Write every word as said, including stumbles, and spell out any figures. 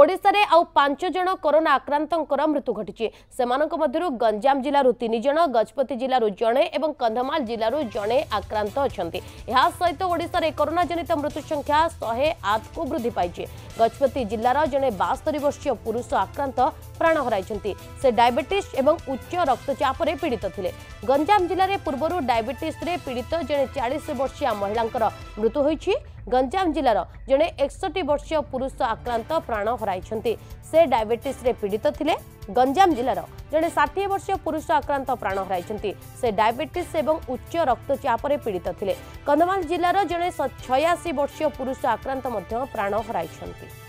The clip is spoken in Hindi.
ओडिशा आउ पांच जन कोरोना आक्रांतर मृत्यु घटी मध्य गंजाम जिलू तीन जन गजपति जिलू जड़े और कंधमाल जिलू जड़े आक्रांत अच्छा सहित ओडिशा रे कोरोना जनित मृत्यु संख्या शहे आठ को वृद्धि पाई। गजपति जिलार जड़े बास्तरी वर्षीय पुरुष आक्रांत प्राण हर से डायबिटीज और उच्च रक्तचाप रे पीड़ित थे। गंजाम जिले में पूर्व डायबिटीज रे पीड़ित जड़े चालीस वर्षीय महिला मृत्यु होती। गंजाम जिलार जड़े एकसठ वर्षीय पुरुष आक्रांत प्राण हर से डायबिटीज रे पीड़ित थे। गंजाम जिलार जड़े षाठी वर्षीय पुरुष आक्रांत प्राण हर से डायबिटीज और उच्च रक्तचाप रे पीड़ित थे। कंधमाल जिलार जड़े छियासी वर्षीय पुरुष आक्रांत प्राण हर।